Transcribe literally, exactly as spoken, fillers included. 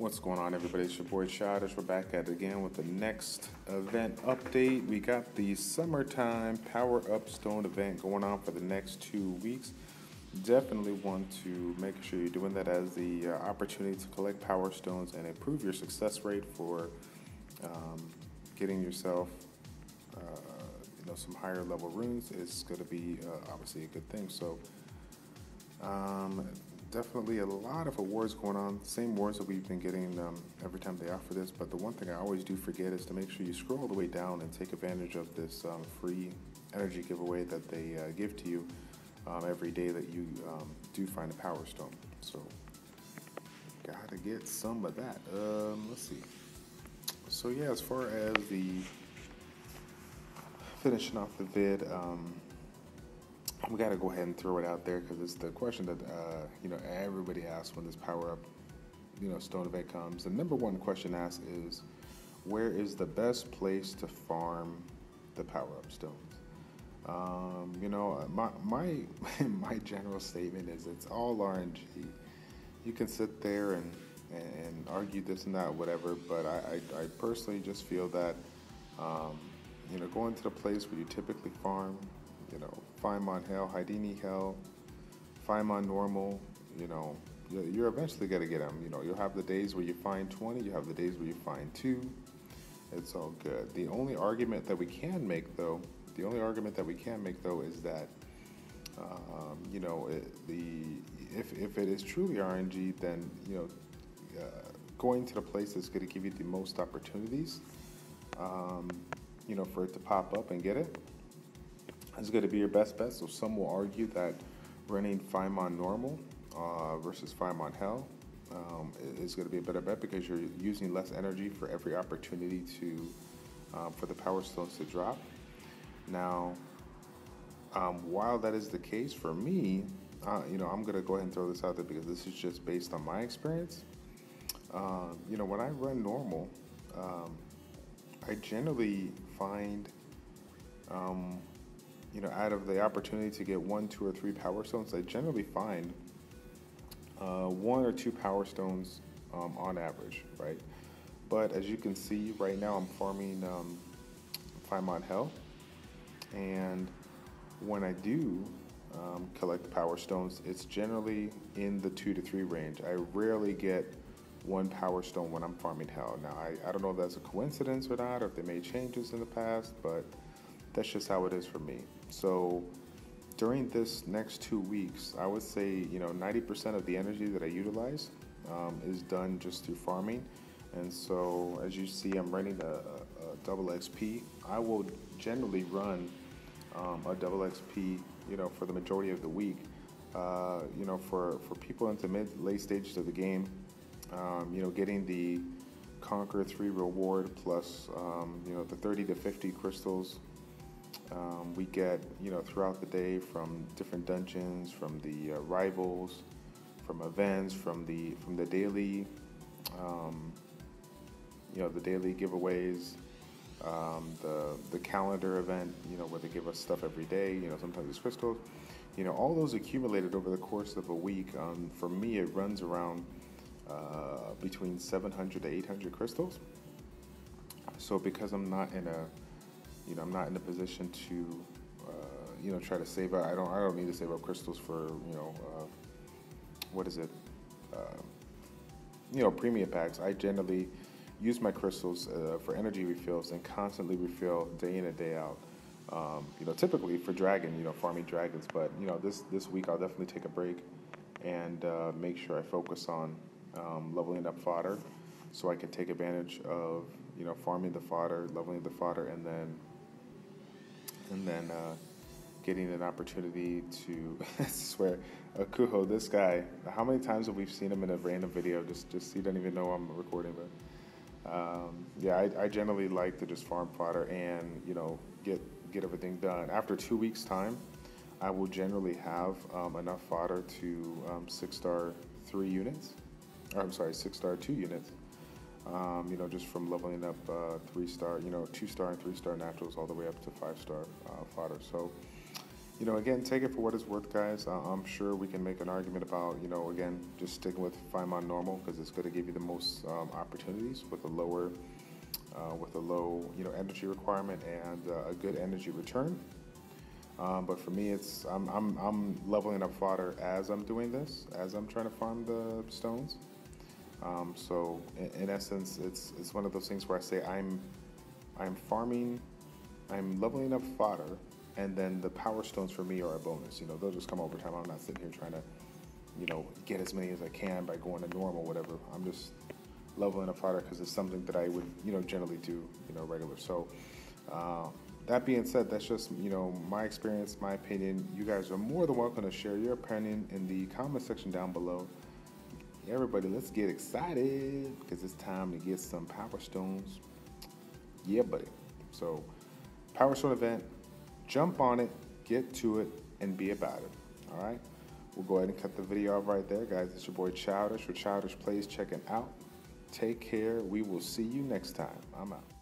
What's going on, everybody? It's your boy Shaders. We're back at it again with the next event update. We got the summertime power up stone event going on for the next two weeks. Definitely want to make sure you're doing that, as the uh, opportunity to collect power stones and improve your success rate for um, getting yourself uh, you know, some higher level runes is going to be uh, obviously a good thing. So um, definitely a lot of awards going on, same awards that we've been getting um, every time they offer this, but the one thing I always do forget is to make sure you scroll all the way down and take advantage of this um, free energy giveaway that they uh, give to you um, every day that you um, do find a power stone. So gotta get some of that. Um, let's see. So yeah, as far as the finishing off the vid, um, we got to go ahead and throw it out there because it's the question that uh, you know, everybody asks when this power up, you know, stone event comes. The number one question asked is, where is the best place to farm the power up stones? Um, you know, my my my general statement is it's all R N G. You can sit there and and argue this and that, whatever, but I I, I personally just feel that um, you know, going to the place where you typically farm, you know, Fiamon Hell, Hidini Hell, Fiamon Normal, you know, you're eventually going to get them. You know, you'll have the days where you find twenty, you have the days where you find two. It's all good. The only argument that we can make, though, the only argument that we can make, though, is that, um, you know, it, the if, if it is truly R N G, then, you know, uh, going to the place that's going to give you the most opportunities, um, you know, for it to pop up and get it, is going to be your best bet. So some will argue that running Fiamon Normal uh, versus Fiamon Hell um, is going to be a better bet, because you're using less energy for every opportunity to um, for the power stones to drop. Now, um, while that is the case for me, uh, you know, I'm going to go ahead and throw this out there because this is just based on my experience. Um, you know, when I run normal, um, I generally find um, you know, out of the opportunity to get one, two, or three power stones, I generally find uh, one or two power stones um, on average, right? But as you can see, right now I'm farming um, Fiamon Hell, and when I do um, collect the power stones, it's generally in the two to three range. I rarely get one power stone when I'm farming Hell. Now, I, I don't know if that's a coincidence or not, or if they made changes in the past, but that's just how it is for me. So during this next two weeks, I would say, you know, ninety percent of the energy that I utilize um, is done just through farming. And so as you see, I'm running a, a, a double X P. I will generally run um, a double X P, you know, for the majority of the week. Uh, you know, for, for people into mid, late stages of the game, um, you know, getting the Conquer three reward plus, um, you know, the thirty to fifty crystals Um, we get, you know, throughout the day from different dungeons, from the uh, rivals, from events, from the from the daily, um, you know, the daily giveaways, um, the the calendar event, you know, where they give us stuff every day. You know, sometimes it's crystals. You know, all those accumulated over the course of a week. Um, for me, it runs around uh, between seven hundred to eight hundred crystals. So because I'm not in a You know, I'm not in a position to, uh, you know, try to save up. I don't. I don't need to save up crystals for, you know, uh, what is it? Uh, you know, premium packs. I generally use my crystals uh, for energy refills and constantly refill day in and day out. Um, you know, typically for dragon, you know, farming dragons. But you know, this this week I'll definitely take a break and uh, make sure I focus on um, leveling up fodder, so I can take advantage of, you know, farming the fodder, leveling the fodder, and then. and then uh, getting an opportunity to, I swear, Akuho, this guy, how many times have we seen him in a random video? Just, just he doesn't even know I'm recording, but um, yeah, I, I generally like to just farm fodder and, you know, get, get everything done. After two weeks' time, I will generally have um, enough fodder to um, six-star three units, or I'm sorry, six-star two units, Um, you know, just from leveling up uh, three star, you know, two star and three star naturals all the way up to five star uh, fodder. So, you know, again, take it for what it's worth, guys. Uh, I'm sure we can make an argument about, you know, again, just sticking with Fiamon Normal because it's going to give you the most um, opportunities with a lower, uh, with a low, you know, energy requirement and uh, a good energy return. Um, but for me, it's I'm, I'm I'm leveling up fodder as I'm doing this, as I'm trying to farm the stones. Um, so in, in essence, it's it's one of those things where I say I'm I'm farming, I'm leveling up fodder. And then the power stones for me are a bonus. You know, they'll just come over time. I'm not sitting here trying to, you know, get as many as I can by going to normal, whatever. I'm just leveling a fodder because it's something that I would, you know, generally do, you know, regular. So uh, that being said, that's just, you know, my experience, my opinion. You guys are more than welcome to share your opinion in the comment section down below. Everybody, let's get excited because it's time to get some power stones. Yeah, buddy. So power stone event. Jump on it, get to it, and be about it, all right? We'll go ahead and cut the video off right there, guys. It's your boy Childish with Childish Plays checking out. Take care. We will see you next time. I'm out.